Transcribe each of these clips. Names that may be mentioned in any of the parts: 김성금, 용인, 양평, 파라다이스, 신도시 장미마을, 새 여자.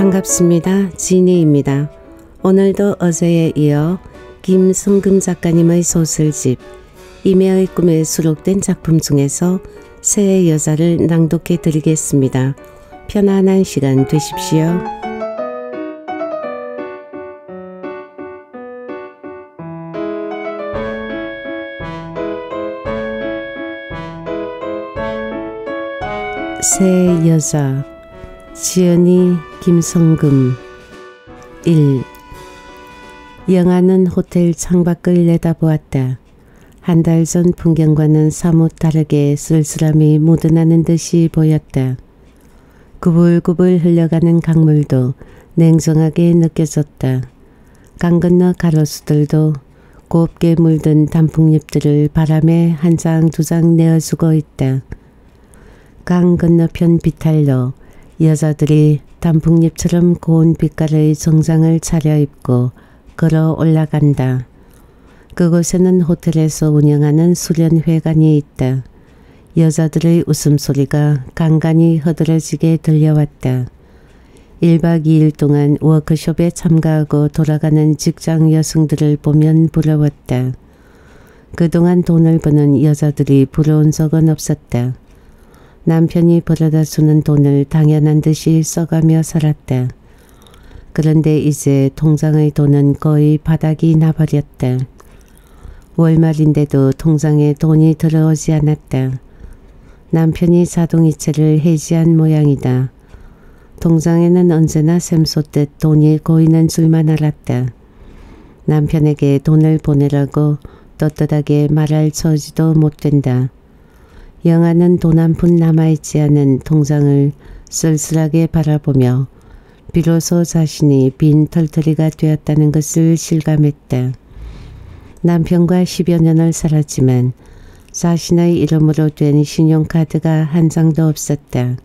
반갑습니다. 지니입니다. 오늘도 어제에 이어 김성금 작가님의 소설집 임혜의 꿈에 수록된 작품 중에서 새 여자를 낭독해 드리겠습니다. 편안한 시간 되십시오. 새 여자 지연이 김성금 1. 영아는 호텔 창밖을 내다보았다. 한 달 전 풍경과는 사뭇 다르게 쓸쓸함이 묻어나는 듯이 보였다. 구불구불 흘러가는 강물도 냉정하게 느껴졌다. 강 건너 가로수들도 곱게 물든 단풍잎들을 바람에 한 장 두 장 내어주고 있다. 강 건너편 비탈로 여자들이 단풍잎처럼 고운 빛깔의 정장을 차려입고 걸어 올라간다. 그곳에는 호텔에서 운영하는 수련회관이 있다. 여자들의 웃음소리가 간간히 허드러지게 들려왔다. 1박 2일 동안 워크숍에 참가하고 돌아가는 직장 여성들을 보면 부러웠다. 그동안 돈을 버는 여자들이 부러운 적은 없었다. 남편이 벌어다 주는 돈을 당연한 듯이 써가며 살았다. 그런데 이제 통장의 돈은 거의 바닥이 나버렸다. 월말인데도 통장에 돈이 들어오지 않았다. 남편이 자동이체를 해지한 모양이다. 통장에는 언제나 샘솟듯 돈이 고이는 줄만 알았다. 남편에게 돈을 보내라고 떳떳하게 말할 처지도 못된다. 영아는 돈 한 푼 남아있지 않은 통장을 쓸쓸하게 바라보며 비로소 자신이 빈 털터리가 되었다는 것을 실감했다. 남편과 10여 년을 살았지만 자신의 이름으로 된 신용카드가 한 장도 없었다.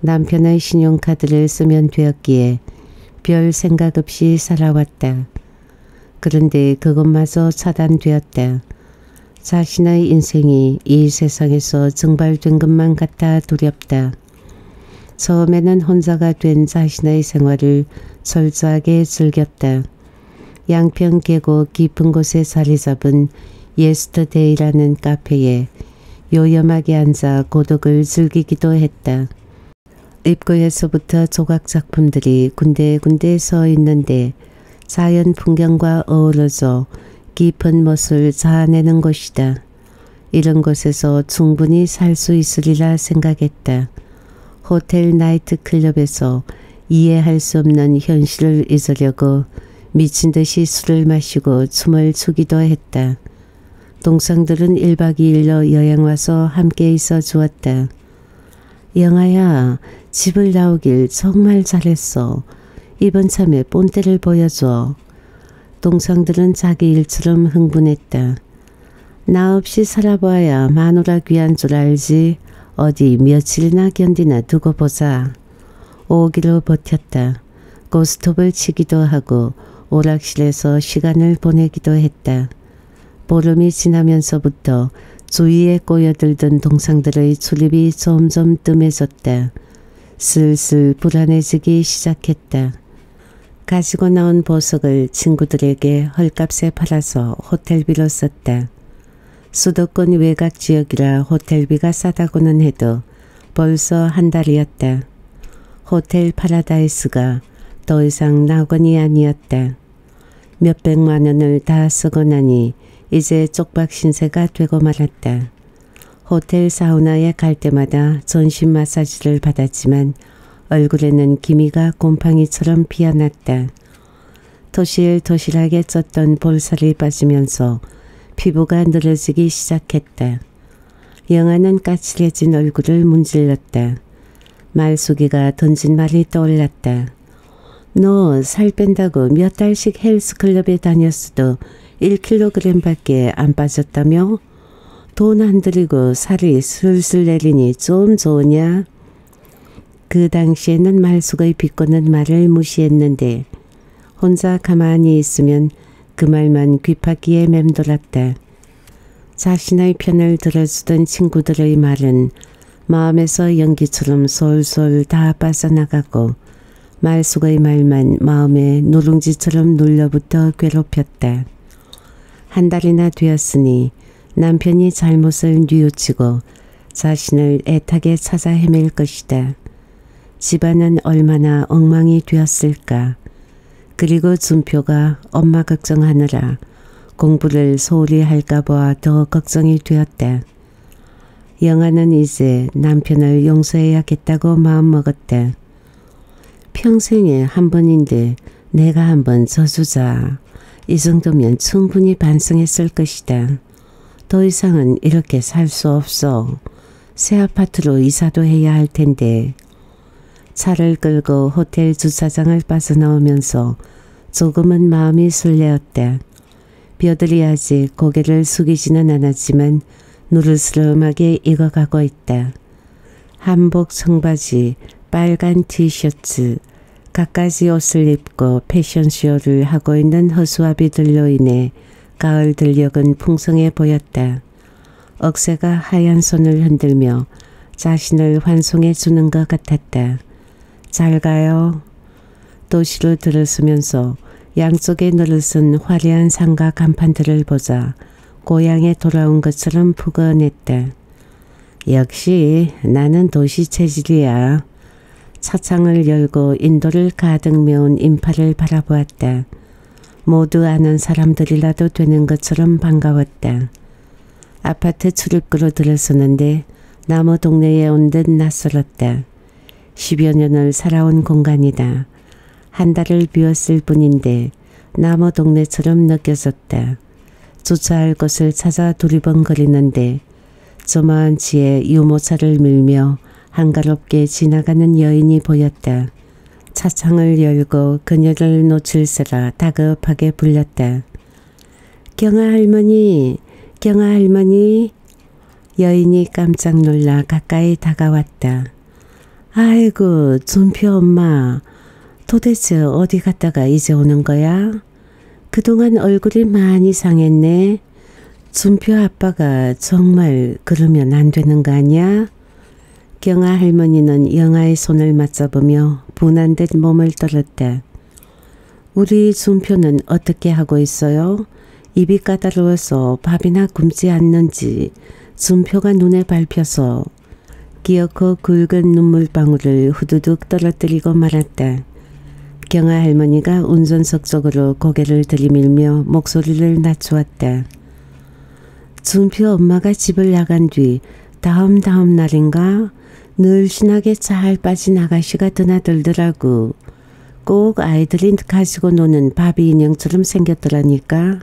남편의 신용카드를 쓰면 되었기에 별 생각 없이 살아왔다. 그런데 그것마저 차단되었다. 자신의 인생이 이 세상에서 증발된 것만 같아 두렵다. 처음에는 혼자가 된 자신의 생활을 철저하게 즐겼다. 양평 계곡 깊은 곳에 자리 잡은 예스터데이라는 카페에 요염하게 앉아 고독을 즐기기도 했다. 입구에서부터 조각작품들이 군데군데 서 있는데 자연 풍경과 어우러져 깊은 멋을 자아내는 곳이다. 이런 곳에서 충분히 살 수 있으리라 생각했다. 호텔 나이트클럽에서 이해할 수 없는 현실을 잊으려고 미친 듯이 술을 마시고 춤을 추기도 했다. 동창들은 1박 2일로 여행 와서 함께 있어 주었다. 영아야, 집을 나오길 정말 잘했어. 이번 참에 본때를 보여줘. 동창들은 자기 일처럼 흥분했다. 나 없이 살아봐야 마누라 귀한 줄 알지. 어디 며칠이나 견디나 두고 보자. 오기로 버텼다. 고스톱을 치기도 하고 오락실에서 시간을 보내기도 했다. 보름이 지나면서부터 주위에 꼬여들던 동창들의 출입이 점점 뜸해졌다. 슬슬 불안해지기 시작했다. 가지고 나온 보석을 친구들에게 헐값에 팔아서 호텔비로 썼다. 수도권 외곽 지역이라 호텔비가 싸다고는 해도 벌써 한 달이었다. 호텔 파라다이스가 더 이상 낙원이 아니었다. 몇백만 원을 다 쓰고 나니 이제 쪽박 신세가 되고 말았다. 호텔 사우나에 갈 때마다 전신 마사지를 받았지만 얼굴에는 기미가 곰팡이처럼 피어났다. 토실토실하게 쪘던 볼살이 빠지면서 피부가 늘어지기 시작했다. 영아는 까칠해진 얼굴을 문질렀다. 말숙이가 던진 말이 떠올랐다. 너 살 뺀다고 몇 달씩 헬스클럽에 다녔어도 1kg밖에 안 빠졌다며? 돈 안 들이고 살이 슬슬 내리니 좀 좋으냐? 그 당시에는 말숙의 비꼬는 말을 무시했는데 혼자 가만히 있으면 그 말만 귓바퀴에 맴돌았다. 자신의 편을 들어주던 친구들의 말은 마음에서 연기처럼 솔솔 다 빠져나가고 말숙의 말만 마음에 노룽지처럼 눌려붙어 괴롭혔다. 한 달이나 되었으니 남편이 잘못을 뉘우치고 자신을 애타게 찾아 헤맬 것이다. 집안은 얼마나 엉망이 되었을까. 그리고 준표가 엄마 걱정하느라 공부를 소홀히 할까 봐 더 걱정이 되었다. 영아는 이제 남편을 용서해야겠다고 마음먹었다. 평생에 한 번인데 내가 한번 져주자. 이 정도면 충분히 반성했을 것이다. 더 이상은 이렇게 살 수 없어. 새 아파트로 이사도 해야 할 텐데. 차를 끌고 호텔 주차장을 빠져나오면서 조금은 마음이 술래였다. 뼈들이 아직 고개를 숙이지는 않았지만 누르스름하게 익어가고 있다. 한복 청바지, 빨간 티셔츠, 갖가지 옷을 입고 패션쇼를 하고 있는 허수아비들로 인해 가을 들녘은 풍성해 보였다. 억새가 하얀 손을 흔들며 자신을 환송해 주는 것 같았다. 잘 가요. 도시로 들어서면서 양쪽에 늘어선 화려한 상가 간판들을 보자 고향에 돌아온 것처럼 푸근했다. 역시 나는 도시 체질이야. 차창을 열고 인도를 가득 메운 인파를 바라보았다. 모두 아는 사람들이라도 되는 것처럼 반가웠다. 아파트 출입구로 들어서는데 남의 동네에 온 듯 낯설었다. 10여 년을 살아온 공간이다. 한 달을 비웠을 뿐인데 남의 동네처럼 느껴졌다. 주차할 곳을 찾아 두리번거리는데 조만치에 유모차를 밀며 한가롭게 지나가는 여인이 보였다. 차창을 열고 그녀를 놓칠세라 다급하게 불렸다. 경아 할머니, 경아 할머니. 여인이 깜짝 놀라 가까이 다가왔다. 아이고, 준표 엄마. 도대체 어디 갔다가 이제 오는 거야? 그동안 얼굴이 많이 상했네. 준표 아빠가 정말 그러면 안 되는 거 아니야? 경아 할머니는 영아의 손을 맞잡으며 분한 듯 몸을 떨었다. 우리 준표는 어떻게 하고 있어요? 입이 까다로워서 밥이나 굶지 않는지 준표가 눈에 밟혀서. 기어코 굵은 눈물방울을 후두둑 떨어뜨리고 말았다. 경아 할머니가 운전석 쪽으로 고개를 들이밀며 목소리를 낮추었다. 준표 엄마가 집을 나간 뒤 다음 날인가 늘씬하게 잘 빠진 아가씨가 드나들더라고. 꼭 아이들이 가지고 노는 바비 인형처럼 생겼더라니까.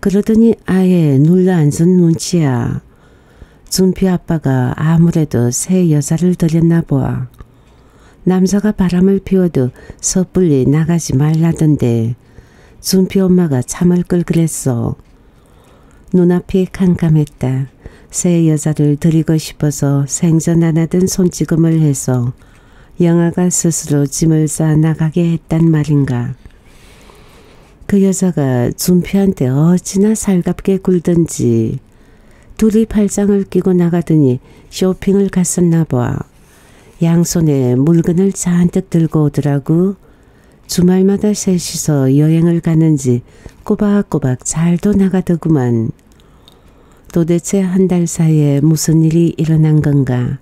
그러더니 아예 눌러앉은 눈치야. 준표 아빠가 아무래도 새 여자를 들였나 보아. 남자가 바람을 피워도 섣불리 나가지 말라던데 준표 엄마가 잠을 끌 그랬어. 눈앞이 캄캄했다. 새 여자를 드리고 싶어서 생전 안 하던 손찌검을 해서 영아가 스스로 짐을 싸 나가게 했단 말인가. 그 여자가 준표한테 어찌나 살갑게 굴던지. 둘이 팔짱을 끼고 나가더니 쇼핑을 갔었나 봐. 양손에 물건을 잔뜩 들고 오더라고. 주말마다 셋이서 여행을 가는지 꼬박꼬박 잘도 나가더구만. 도대체 한 달 사이에 무슨 일이 일어난 건가.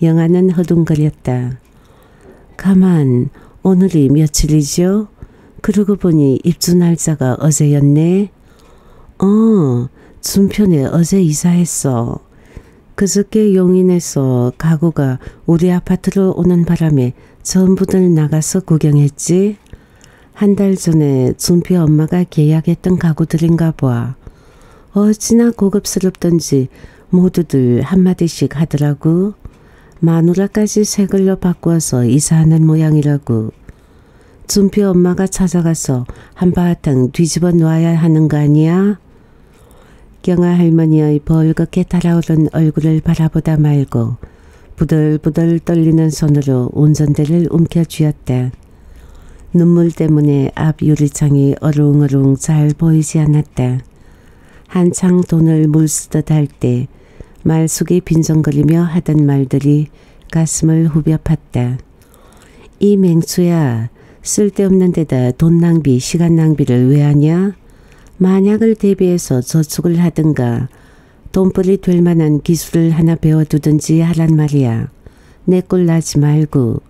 영아는 허둥거렸다. 가만, 오늘이 며칠이죠? 그러고 보니 입주 날짜가 어제였네. 준표네 어제 이사했어. 그저께 용인에서 가구가 우리 아파트로 오는 바람에 전부들 나가서 구경했지. 한 달 전에 준표 엄마가 계약했던 가구들인가 봐. 어찌나 고급스럽던지 모두들 한마디씩 하더라고. 마누라까지 새 걸로 바꾸어서 이사하는 모양이라고. 준표 엄마가 찾아가서 한바탕 뒤집어 놔야 하는 거 아니야? 경아 할머니의 벌겋게 달아오른 얼굴을 바라보다 말고 부들부들 떨리는 손으로 운전대를 움켜쥐었다. 눈물 때문에 앞 유리창이 어룽어룽 잘 보이지 않았다. 한창 돈을 물쓰듯 할 때 말숙이 빈정거리며 하던 말들이 가슴을 후벼팠다. 이 맹수야, 쓸데없는 데다 돈 낭비, 시간 낭비를 왜 하냐? 만약을 대비해서 저축을 하든가 돈벌이 될 만한 기술을 하나 배워두든지 하란 말이야. 내 꼴 나지 말고.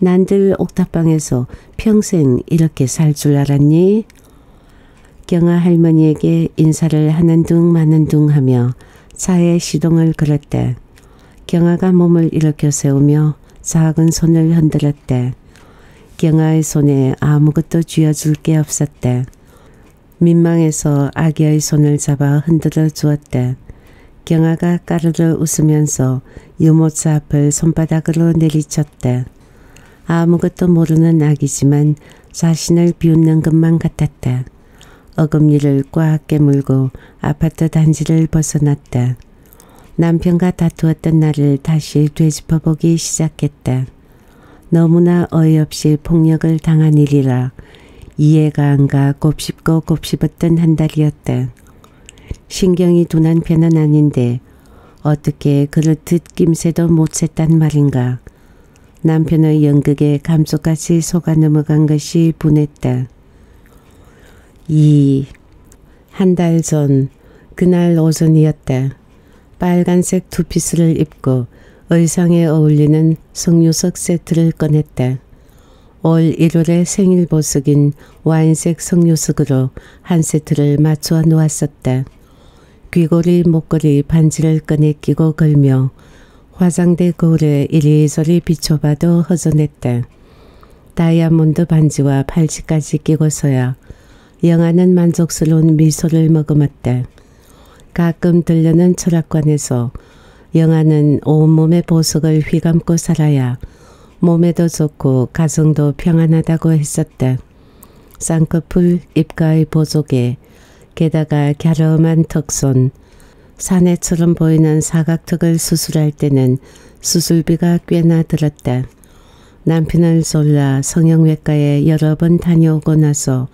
난 늘 옥탑방에서 평생 이렇게 살 줄 알았니? 경아 할머니에게 인사를 하는 둥 마는 둥 하며 차에 시동을 걸었대. 경아가 몸을 일으켜 세우며 작은 손을 흔들었대. 경아의 손에 아무것도 쥐어줄 게 없었대. 민망해서 아기의 손을 잡아 흔들어 주었대. 경아가 까르르 웃으면서 유모차 앞을 손바닥으로 내리쳤대. 아무것도 모르는 아기지만 자신을 비웃는 것만 같았대. 어금니를 꽉 깨물고 아파트 단지를 벗어났다. 남편과 다투었던 날을 다시 되짚어보기 시작했다. 너무나 어이없이 폭력을 당한 일이라 이해가 안 가 곱씹고 곱씹었던 한 달이었다. 신경이 둔한 편은 아닌데 어떻게 그렇듯 낌새도 못 챘단 말인가. 남편의 연극에 감쪽같이 속아 넘어간 것이 분했다. 2. 한 달 전 그날 오전이었다. 빨간색 투피스를 입고 의상에 어울리는 석류석 세트를 꺼냈다. 올 1월의 생일 보석인 와인색 석류석으로 한 세트를 맞추어 놓았었다. 귀걸이, 목걸이, 반지를 꺼내 끼고 걸며 화장대 거울에 이리저리 비춰봐도 허전했다. 다이아몬드 반지와 팔찌까지 끼고서야 영아는 만족스러운 미소를 머금었다. 가끔 들르는 철학관에서 영아는 온몸의 보석을 휘감고 살아야 몸에도 좋고 가정도 평안하다고 했었다. 쌍꺼풀, 입가의 보조개, 게다가 갸름한 턱선, 사내처럼 보이는 사각턱을 수술할 때는 수술비가 꽤나 들었다. 남편을 졸라 성형외과에 여러 번 다녀오고 나서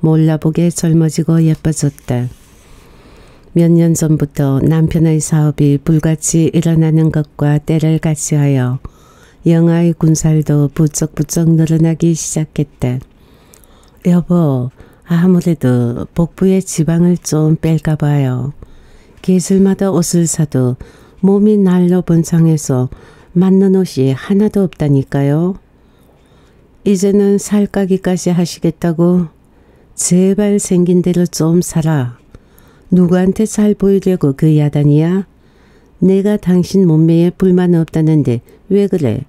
몰라보게 젊어지고 예뻐졌다. 몇 년 전부터 남편의 사업이 불같이 일어나는 것과 때를 같이하여 영아의 군살도 부쩍부쩍 늘어나기 시작했다. 여보, 아무래도 복부에 지방을 좀 뺄까 봐요. 계절마다 옷을 사도 몸이 날로 번창해서 맞는 옷이 하나도 없다니까요. 이제는 살 까기까지 하시겠다고? 제발 생긴 대로 좀 살아. 누구한테 잘 보이려고 그 야단이야? 내가 당신 몸매에 불만 없다는데 왜 그래?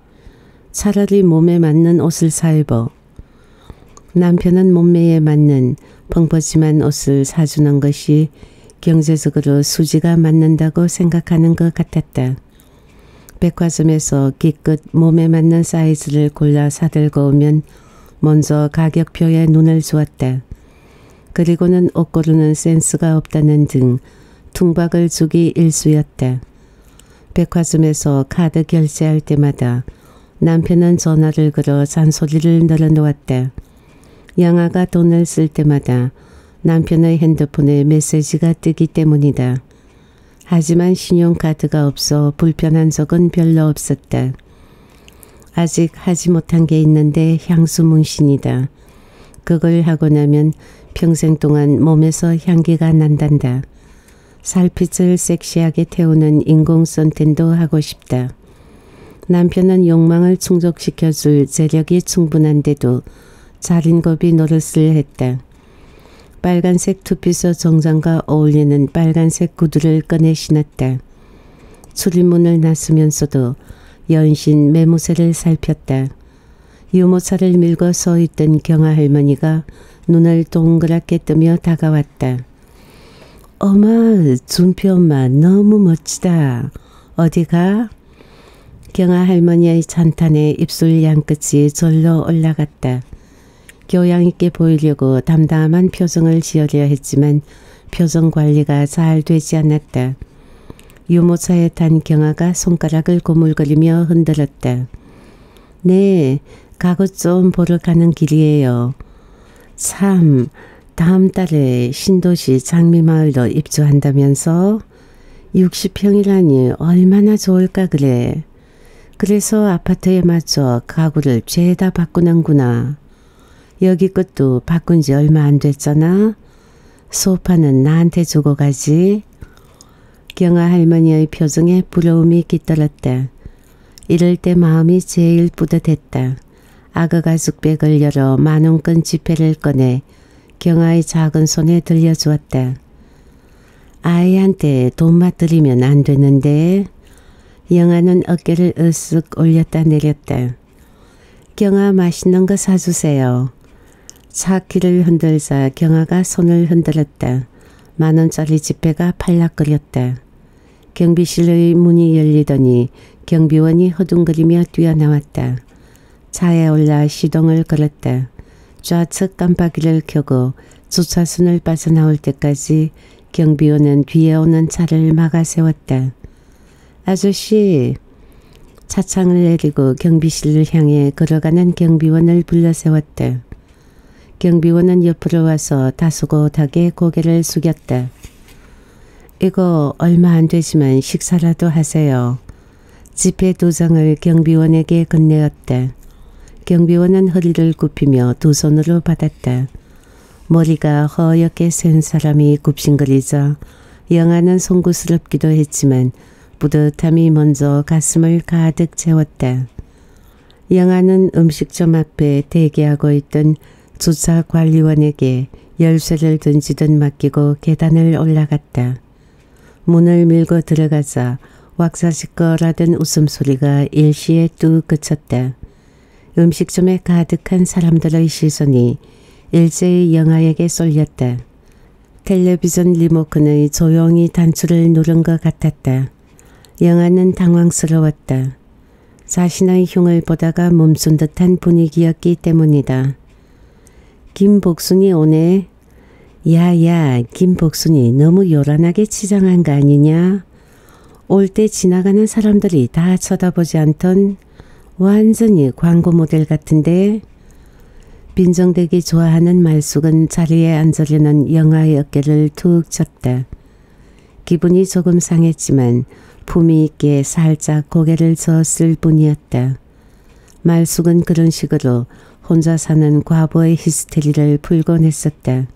차라리 몸에 맞는 옷을 사 입어. 남편은 몸매에 맞는 펑퍼짐한 옷을 사주는 것이 경제적으로 수지가 맞는다고 생각하는 것 같았다. 백화점에서 기껏 몸에 맞는 사이즈를 골라 사들고 오면 먼저 가격표에 눈을 주었다. 그리고는 옷 고르는 센스가 없다는 등 퉁박을 주기 일쑤였다. 백화점에서 카드 결제할 때마다 남편은 전화를 걸어 잔소리를 늘어놓았다. 양아가 돈을 쓸 때마다 남편의 핸드폰에 메시지가 뜨기 때문이다. 하지만 신용카드가 없어 불편한 적은 별로 없었다. 아직 하지 못한 게 있는데 향수 문신이다. 그걸 하고 나면 평생 동안 몸에서 향기가 난단다. 살빛을 섹시하게 태우는 인공 선탠도 하고 싶다. 남편은 욕망을 충족시켜줄 재력이 충분한데도 자린고비 노릇을 했다. 빨간색 투피스 정장과 어울리는 빨간색 구두를 꺼내 신었다. 출입문을 나서면서도 연신 매무새를 살폈다. 유모차를 밀고 서 있던 경아 할머니가 눈을 동그랗게 뜨며 다가왔다. 어마, 준표 엄마 너무 멋지다. 어디 가? 경아 할머니의 찬탄에 입술 양끝이 절로 올라갔다. 교양 있게 보이려고 담담한 표정을 지으려 했지만 표정 관리가 잘 되지 않았다. 유모차에 탄 경아가 손가락을 고물거리며 흔들었다. 네, 가구 좀 보러 가는 길이에요. 참, 다음 달에 신도시 장미마을로 입주한다면서? 60평이라니 얼마나 좋을까 그래. 그래서 아파트에 맞춰 가구를 죄다 바꾸는구나. 여기 끝도 바꾼 지 얼마 안 됐잖아. 소파는 나한테 주고 가지. 경아 할머니의 표정에 부러움이 깃들었다. 이럴 때 마음이 제일 뿌듯했다. 아가 가죽백을 열어 10,000원권 지폐를 꺼내 경아의 작은 손에 들려주었다. 아이한테 돈 맞들이면 안 되는데. 영아는 어깨를 으쓱 올렸다 내렸다. 경아 맛있는 거 사주세요. 차키를 흔들자 경아가 손을 흔들었다. 10,000원짜리 지폐가 팔락거렸다. 경비실의 문이 열리더니 경비원이 허둥거리며 뛰어나왔다. 차에 올라 시동을 걸었다. 좌측 깜빡이를 켜고 주차선을 빠져나올 때까지 경비원은 뒤에 오는 차를 막아 세웠다. 아저씨! 차창을 내리고 경비실을 향해 걸어가는 경비원을 불러 세웠다. 경비원은 옆으로 와서 다소곳하게 고개를 숙였다. 이거 얼마 안 되지만 식사라도 하세요. 지폐 2장을 경비원에게 건네었다. 경비원은 허리를 굽히며 2손으로 받았다. 머리가 허옇게 센 사람이 굽신거리자 영아는 송구스럽기도 했지만 뿌듯함이 먼저 가슴을 가득 채웠다. 영아는 음식점 앞에 대기하고 있던 주차관리원에게 열쇠를 던지듯 맡기고 계단을 올라갔다. 문을 밀고 들어가자 왁사지껄하던 웃음소리가 일시에 뚝 그쳤다. 음식점에 가득한 사람들의 시선이 일제히 영아에게 쏠렸다. 텔레비전 리모컨의 조용히 단추를 누른 것 같았다. 영아는 당황스러웠다. 자신의 흉을 보다가 멈춘 듯한 분위기였기 때문이다. 김복순이 오네. 야야, 김복순이 너무 요란하게 치장한 거 아니냐? 올 때 지나가는 사람들이 다 쳐다보지 않던 완전히 광고 모델 같은데. 빈정대기 좋아하는 말숙은 자리에 앉으려는 영아의 어깨를 툭 쳤다. 기분이 조금 상했지만 품위 있게 살짝 고개를 저었을 뿐이었다. 말숙은 그런 식으로 혼자 사는 과부의 히스테리를 풀곤 했었다.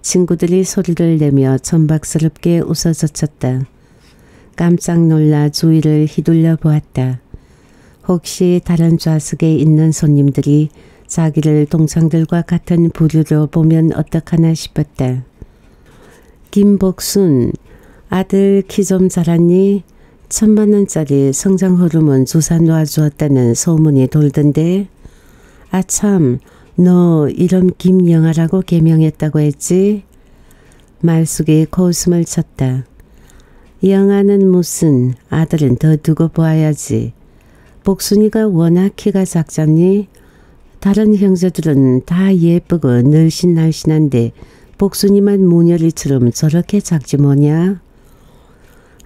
친구들이 소리를 내며 천박스럽게 웃어젖혔다. 깜짝 놀라 주위를 휘둘려 보았다. 혹시 다른 좌석에 있는 손님들이 자기를 동창들과 같은 부류로 보면 어떡하나 싶었다. 김복순, 아들 키 좀 자랐니? 10,000원짜리 성장 호르몬 주사 놔주었다는 소문이 돌던데. 아참, 너 이름 김영아라고 개명했다고 했지? 말숙이 코웃음을 쳤다. 영아는 무슨, 아들은 더 두고 보아야지. 복순이가 워낙 키가 작잖니? 다른 형제들은 다 예쁘고 늘씬날씬한데 복순이만 모녀리처럼 저렇게 작지 뭐냐?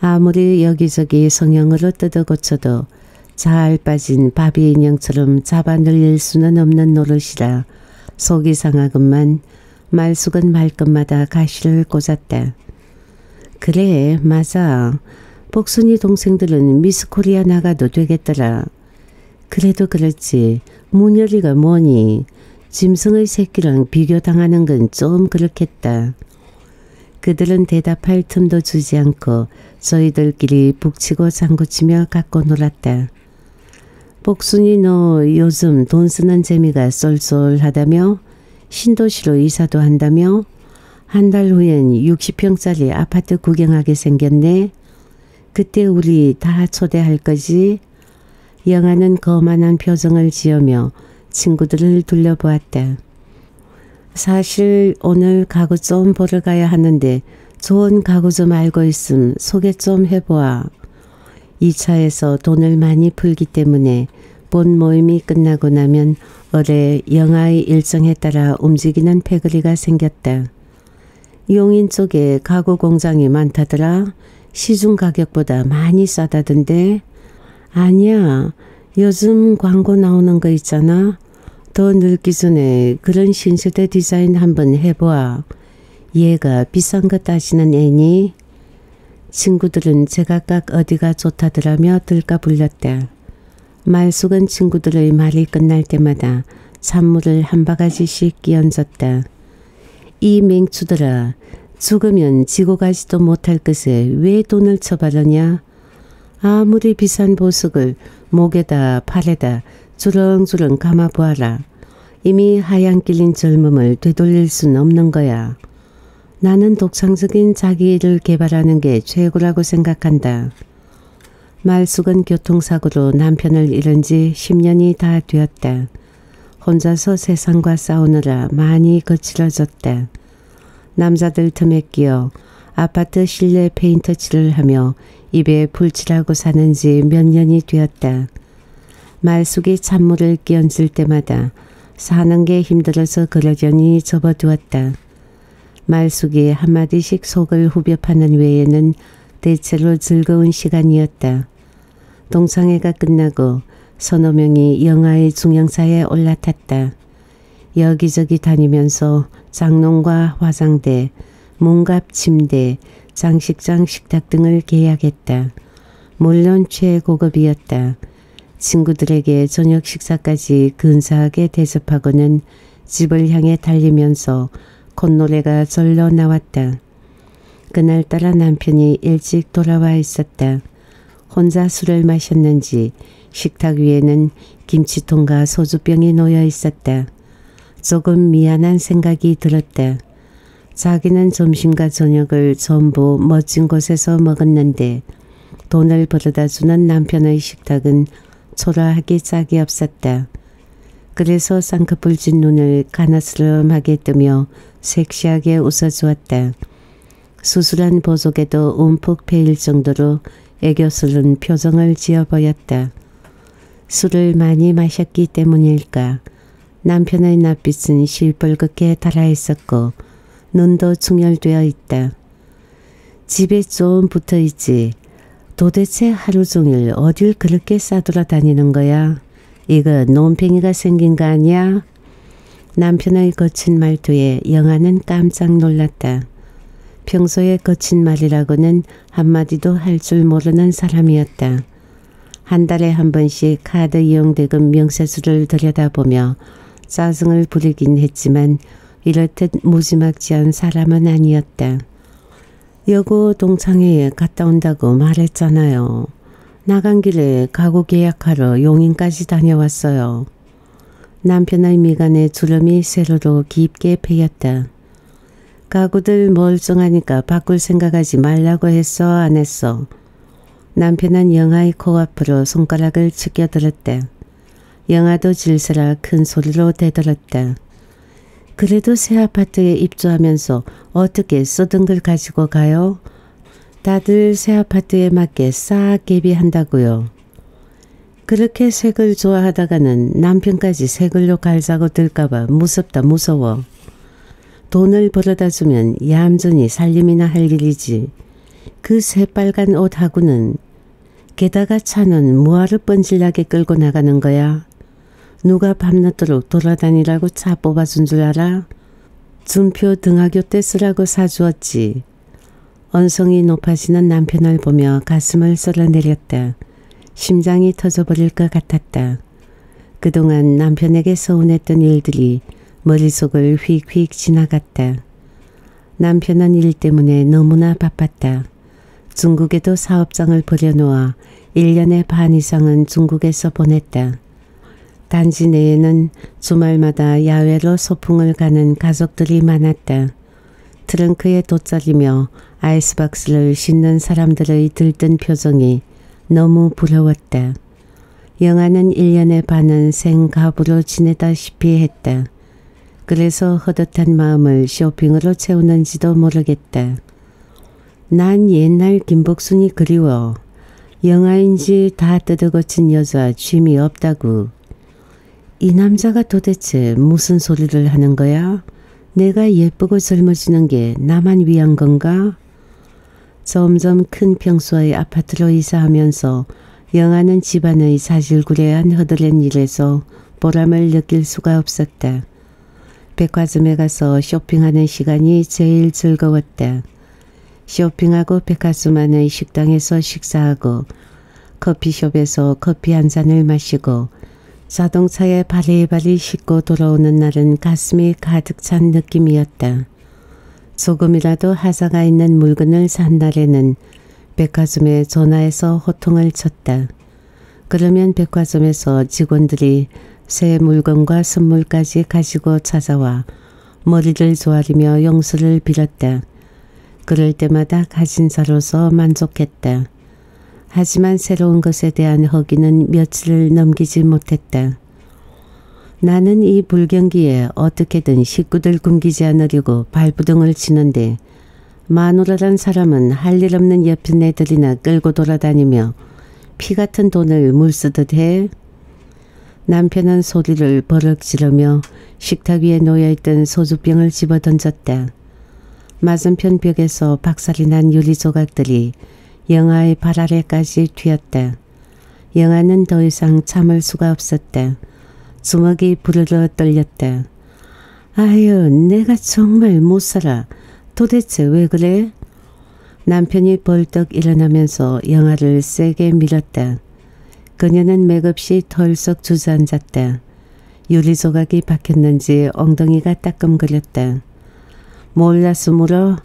아무리 여기저기 성형으로 뜯어고쳐도 잘 빠진 바비 인형처럼 잡아늘릴 수는 없는 노릇이라 속이 상하건만 말숙은 말끝마다 가시를 꽂았다. 그래, 맞아. 복순이 동생들은 미스코리아 나가도 되겠더라. 그래도 그렇지 문열이가 뭐니 짐승의 새끼랑 비교당하는 건 좀 그렇겠다. 그들은 대답할 틈도 주지 않고 저희들끼리 북치고 장구치며 갖고 놀았다. 복순이 너 요즘 돈 쓰는 재미가 쏠쏠하다며 신도시로 이사도 한다며 1달 후엔 60평짜리 아파트 구경하게 생겼네. 그때 우리 다 초대할 거지? 영아는 거만한 표정을 지으며 친구들을 둘러보았다. 사실 오늘 가구 좀 보러 가야 하는데 좋은 가구 좀 알고 있음 소개 좀 해보아. 2차에서 돈을 많이 풀기 때문에 본 모임이 끝나고 나면 올해 영아의 일정에 따라 움직이는 패거리가 생겼다. 용인 쪽에 가구 공장이 많다더라. 시중 가격보다 많이 싸다던데. 아니야. 요즘 광고 나오는 거 있잖아. 더 늙기 전에 그런 신세대 디자인 한번 해보아. 얘가 비싼 거 따지는 애니? 친구들은 제각각 어디가 좋다더라며 들까 불렸다. 말숙은 친구들의 말이 끝날 때마다 찬물을 한 바가지씩 끼얹었다. 이 맹추들아, 죽으면 지고 가지도 못할 것에 왜 돈을 처바르냐? 아무리 비싼 보석을 목에다 팔에다 주렁주렁 감아보아라. 이미 하얀 길린 젊음을 되돌릴 순 없는 거야. 나는 독창적인 자기 일을 개발하는 게 최고라고 생각한다. 말숙은 교통사고로 남편을 잃은 지 10년이 다 되었다. 혼자서 세상과 싸우느라 많이 거칠어졌다. 남자들 틈에 끼어 아파트 실내 페인트칠을 하며 입에 불칠하고 사는 지 몇 년이 되었다. 말숙이 찬물을 끼얹을 때마다 사는 게 힘들어서 그러려니 접어두었다. 말숙이 한마디씩 속을 후벼 파는 외에는 대체로 즐거운 시간이었다. 동창회가 끝나고 서너 명이 영화의 중형차에 올라탔다. 여기저기 다니면서 장롱과 화장대, 문갑 침대, 장식장 식탁 등을 계약했다. 물론 최고급이었다. 친구들에게 저녁 식사까지 근사하게 대접하고는 집을 향해 달리면서 콧노래가 절로 나왔다. 그날따라 남편이 일찍 돌아와 있었다. 혼자 술을 마셨는지 식탁 위에는 김치통과 소주병이 놓여 있었다. 조금 미안한 생각이 들었다. 자기는 점심과 저녁을 전부 멋진 곳에서 먹었는데 돈을 벌어다주는 남편의 식탁은 초라하기 짝이 없었다. 그래서 쌍꺼풀진 눈을 가나스름하게 뜨며 섹시하게 웃어주었다. 수술한 보석에도 움푹 패일 정도로 애교스런 표정을 지어 보였다. 술을 많이 마셨기 때문일까 남편의 낯빛은 시뻘겋게 달아있었고 눈도 충혈되어 있다. 집에 좀 붙어있지. 도대체 하루 종일 어딜 그렇게 싸돌아 다니는 거야? 이거 논팽이가 생긴 거 아니야? 남편의 거친 말투에 영아는 깜짝 놀랐다. 평소에 거친 말이라고는 한마디도 할 줄 모르는 사람이었다. 한 달에 한 번씩 카드 이용대금 명세서를 들여다보며 짜증을 부리긴 했지만 이렇듯 무지막지한 사람은 아니었다. 여고 동창회에 갔다 온다고 말했잖아요. 나간 길에 가구 계약하러 용인까지 다녀왔어요. 남편의 미간에 주름이 세로로 깊게 패였다. 가구들 멀쩡하니까 바꿀 생각하지 말라고 했어, 안 했어? 남편은 영아의 코앞으로 손가락을 치켜들었다. 영아도 질세라 큰 소리로 대들었다. 그래도 새 아파트에 입주하면서 어떻게 쓰던 걸 가지고 가요? 다들 새 아파트에 맞게 싹 개비한다고요. 그렇게 색을 좋아하다가는 남편까지 색을로 갈자고 들까봐 무섭다 무서워. 돈을 벌어다 주면 얌전히 살림이나 할 일이지. 그 새빨간 옷하고는. 게다가 차는 뭐하러 뻔질나게 끌고 나가는 거야? 누가 밤늦도록 돌아다니라고 차 뽑아준 줄 알아? 준표 등하교 때 쓰라고 사주었지. 언성이 높아지는 남편을 보며 가슴을 쓸어내렸다. 심장이 터져버릴 것 같았다. 그동안 남편에게 서운했던 일들이 머릿속을 휙휙 지나갔다. 남편은 일 때문에 너무나 바빴다. 중국에도 사업장을 벌여놓아 1년의 반 이상은 중국에서 보냈다. 단지 내에는 주말마다 야외로 소풍을 가는 가족들이 많았다. 트렁크에 돗자리며 아이스박스를 싣는 사람들의 들뜬 표정이 너무 부러웠다. 영아는 1년의 반은 생가부로 지내다시피 했다. 그래서 허듯한 마음을 쇼핑으로 채우는지도 모르겠다. 난 옛날 김복순이 그리워. 영아인지 다 뜯어고친 여자 취미 없다고. 이 남자가 도대체 무슨 소리를 하는 거야? 내가 예쁘고 젊어지는 게 나만 위한 건가? 점점 큰 평수의 아파트로 이사하면서 영아는 집안의 사실구레한 허드렛 일에서 보람을 느낄 수가 없었다. 백화점에 가서 쇼핑하는 시간이 제일 즐거웠다. 쇼핑하고 백화점 안의 식당에서 식사하고 커피숍에서 커피 한 잔을 마시고 자동차에 바리바리 싣고 돌아오는 날은 가슴이 가득 찬 느낌이었다. 조금이라도 하자가 있는 물건을 산 날에는 백화점에 전화해서 호통을 쳤다. 그러면 백화점에서 직원들이 새 물건과 선물까지 가지고 찾아와 머리를 조아리며 용서를 빌었다. 그럴 때마다 가진 자로서 만족했다. 하지만 새로운 것에 대한 허기는 며칠을 넘기지 못했다. 나는 이 불경기에 어떻게든 식구들 굶기지 않으려고 발부둥을 치는데 마누라란 사람은 할 일 없는 옆인 애들이나 끌고 돌아다니며 피 같은 돈을 물쓰듯 해. 남편은 소리를 버럭 지르며 식탁 위에 놓여있던 소주병을 집어던졌다. 맞은편 벽에서 박살이 난 유리조각들이 영아의 발 아래까지 튀었다. 영아는 더 이상 참을 수가 없었다. 주먹이 부르르 떨렸다. 아유, 내가 정말 못 살아. 도대체 왜 그래? 남편이 벌떡 일어나면서 영아를 세게 밀었다. 그녀는 맥없이 털썩 주저앉았다. 유리조각이 박혔는지 엉덩이가 따끔거렸다. 몰라서 물어?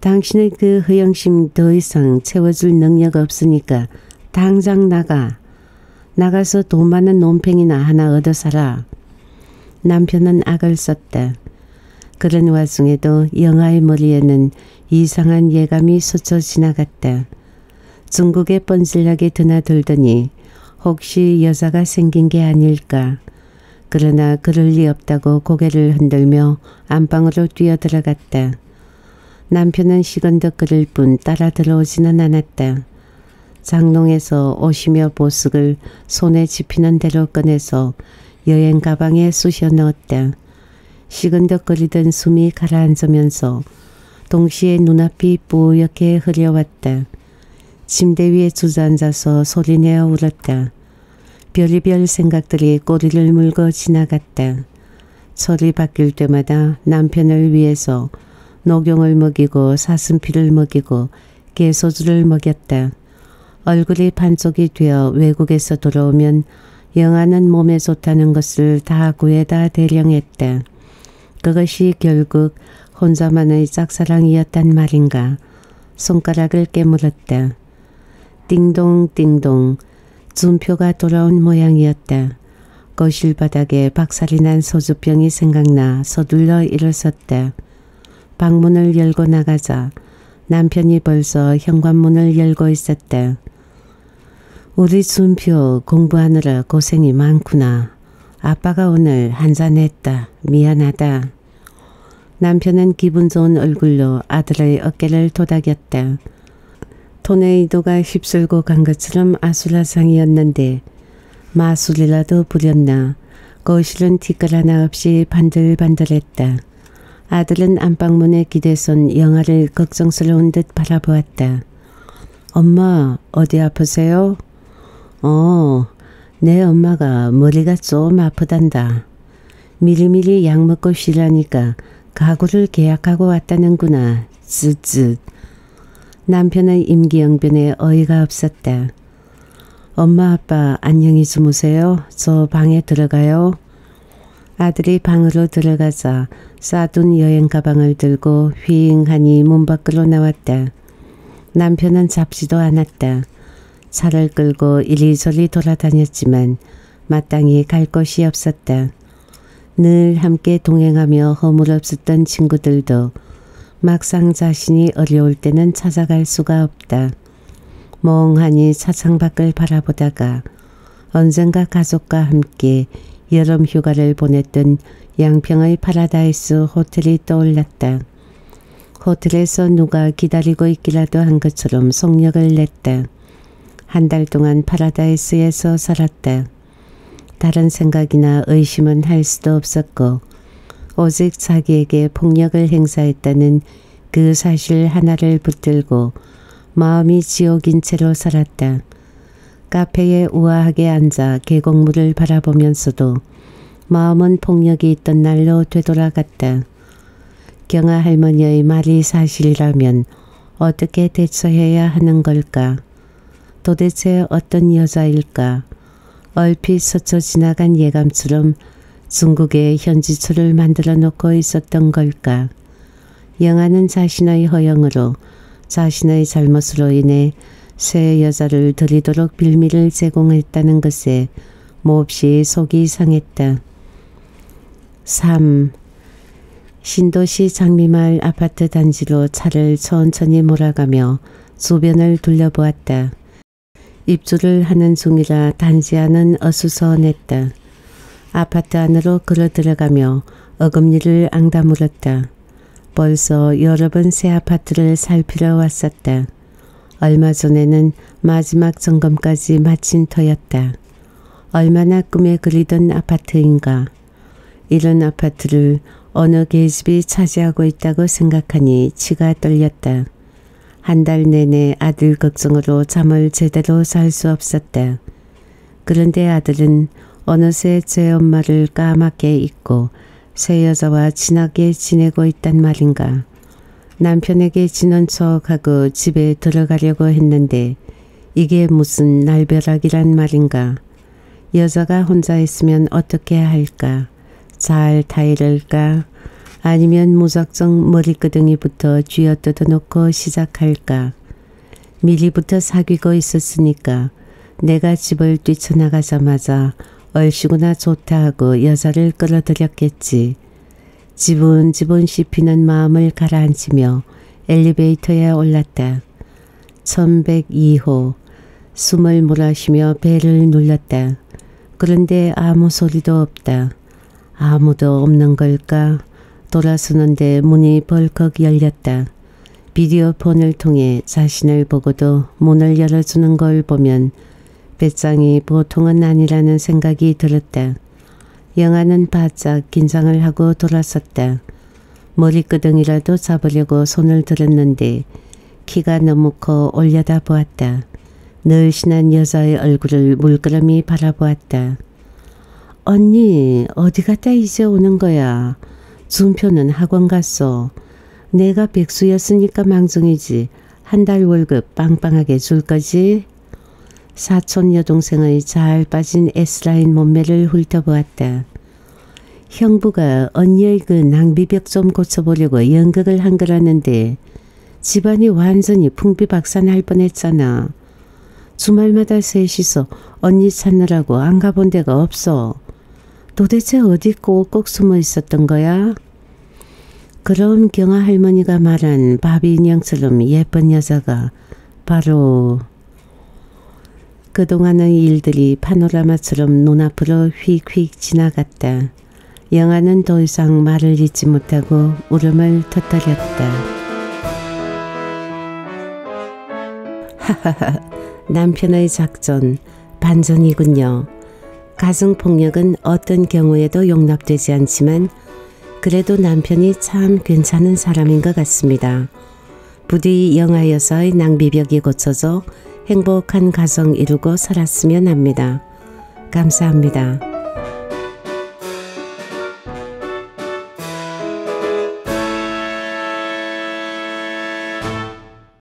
당신의 그 허영심 더 이상 채워줄 능력 없으니까 당장 나가. 나가서 돈 많은 논팽이나 하나 얻어 살아. 남편은 악을 썼다. 그런 와중에도 영아의 머리에는 이상한 예감이 스쳐 지나갔다. 중국에 뻔질나게 드나들더니 혹시 여자가 생긴 게 아닐까. 그러나 그럴 리 없다고 고개를 흔들며 안방으로 뛰어들어갔다. 남편은 시건덕거릴 뿐 따라 들어오지는 않았다. 장롱에서 옷이며 보석을 손에 집히는 대로 꺼내서 여행 가방에 쑤셔 넣었다. 시건덕거리던 숨이 가라앉으면서 동시에 눈앞이 뿌옇게 흐려왔다. 침대 위에 주저앉아서 소리내어 울었다. 별의별 생각들이 꼬리를 물고 지나갔다. 철이 바뀔 때마다 남편을 위해서 녹용을 먹이고 사슴피를 먹이고 개소주를 먹였다. 얼굴이 반쪽이 되어 외국에서 돌아오면 영아는 몸에 좋다는 것을 다 구해다 대령했다. 그것이 결국 혼자만의 짝사랑이었단 말인가. 손가락을 깨물었다. 띵동띵동 준표가 돌아온 모양이었다. 거실 바닥에 박살이 난 소주병이 생각나 서둘러 일어섰다. 방문을 열고 나가자 남편이 벌써 현관문을 열고 있었다. 우리 준표 공부하느라 고생이 많구나. 아빠가 오늘 한잔했다. 미안하다. 남편은 기분 좋은 얼굴로 아들의 어깨를 도닥였다. 토네이도가 휩쓸고 간 것처럼 아수라장이었는데 마술이라도 부렸나. 거실은 티끌 하나 없이 반들반들했다. 아들은 안방문에 기대선 영아를 걱정스러운 듯 바라보았다. 엄마, 어디 아프세요? 내 엄마가 머리가 좀 아프단다. 미리미리 약 먹고 쉬라니까 가구를 계약하고 왔다는구나. 쯧쯧. 남편의 임기응변에 어이가 없었다. 엄마, 아빠 안녕히 주무세요. 저 방에 들어가요. 아들이 방으로 들어가자 싸둔 여행 가방을 들고 휘잉하니 문 밖으로 나왔다. 남편은 잡지도 않았다. 차를 끌고 이리저리 돌아다녔지만 마땅히 갈 곳이 없었다. 늘 함께 동행하며 허물없었던 친구들도 막상 자신이 어려울 때는 찾아갈 수가 없다. 멍하니 차창 밖을 바라보다가 언젠가 가족과 함께 여름 휴가를 보냈던 양평의 파라다이스 호텔이 떠올랐다. 호텔에서 누가 기다리고 있기라도 한 것처럼 속력을 냈다. 한 달 동안 파라다이스에서 살았다. 다른 생각이나 의심은 할 수도 없었고 오직 자기에게 폭력을 행사했다는 그 사실 하나를 붙들고 마음이 지옥인 채로 살았다. 카페에 우아하게 앉아 계곡물을 바라보면서도 마음은 폭력이 있던 날로 되돌아갔다. 경아 할머니의 말이 사실이라면 어떻게 대처해야 하는 걸까? 도대체 어떤 여자일까? 얼핏 스쳐 지나간 예감처럼 중국의 현지초를 만들어 놓고 있었던 걸까? 영아는 자신의 허영으로 자신의 잘못으로 인해 새 여자를 들이도록 빌미를 제공했다는 것에 몹시 속이 상했다. 3. 신도시 장미마을 아파트 단지로 차를 천천히 몰아가며 주변을 둘러보았다. 입주를 하는 중이라 단지 안은 어수선했다. 아파트 안으로 걸어들어가며 어금니를 앙다물었다. 벌써 여러 번 새 아파트를 살피러 왔었다. 얼마 전에는 마지막 점검까지 마친 터였다. 얼마나 꿈에 그리던 아파트인가. 이런 아파트를 어느 계집이 차지하고 있다고 생각하니 치가 떨렸다. 한 달 내내 아들 걱정으로 잠을 제대로 잘 수 없었다. 그런데 아들은 어느새 제 엄마를 까맣게 잊고 새 여자와 친하게 지내고 있단 말인가. 남편에게 지는 척하고 집에 들어가려고 했는데 이게 무슨 날벼락이란 말인가. 여자가 혼자 있으면 어떻게 할까. 잘 타이를까? 아니면 무작정 머리끄덩이부터 쥐어뜯어 놓고 시작할까? 미리부터 사귀고 있었으니까 내가 집을 뛰쳐나가자마자 얼씨구나 좋다 하고 여자를 끌어들였겠지. 지분지분 씹히는 마음을 가라앉히며 엘리베이터에 올랐다. 1102호. 숨을 몰아쉬며 벨을 눌렀다. 그런데 아무 소리도 없다. 아무도 없는 걸까? 돌아서는데 문이 벌컥 열렸다. 비디오 폰을 통해 자신을 보고도 문을 열어주는 걸 보면 배짱이 보통은 아니라는 생각이 들었다. 영아는 바짝 긴장을 하고 돌아섰다. 머리끄덩이라도 잡으려고 손을 들었는데 키가 너무 커 올려다 보았다. 늘씬한 여자의 얼굴을 물끄러미 바라보았다. 언니 어디 갔다 이제 오는 거야. 준표는 학원 갔어. 내가 백수였으니까 망정이지. 한 달 월급 빵빵하게 줄 거지? 사촌 여동생의 잘 빠진 S라인 몸매를 훑어보았다. 형부가 언니의 그 낭비벽 좀 고쳐보려고 연극을 한 거라는데 집안이 완전히 풍비박산할 뻔했잖아. 주말마다 셋이서 언니 찾느라고 안 가본 데가 없어. 도대체 어디 꼭꼭 숨어 있었던 거야? 그럼 경아 할머니가 말한 바비 인형처럼 예쁜 여자가 바로... 그동안의 일들이 파노라마처럼 눈앞으로 휙휙 지나갔다. 영아는 더 이상 말을 잇지 못하고 울음을 터뜨렸다. 하하하, 남편의 작전, 반전이군요. 가정폭력은 어떤 경우에도 용납되지 않지만 그래도 남편이 참 괜찮은 사람인 것 같습니다. 부디 영아 여사의 낭비벽이 고쳐져 행복한 가정 이루고 살았으면 합니다. 감사합니다.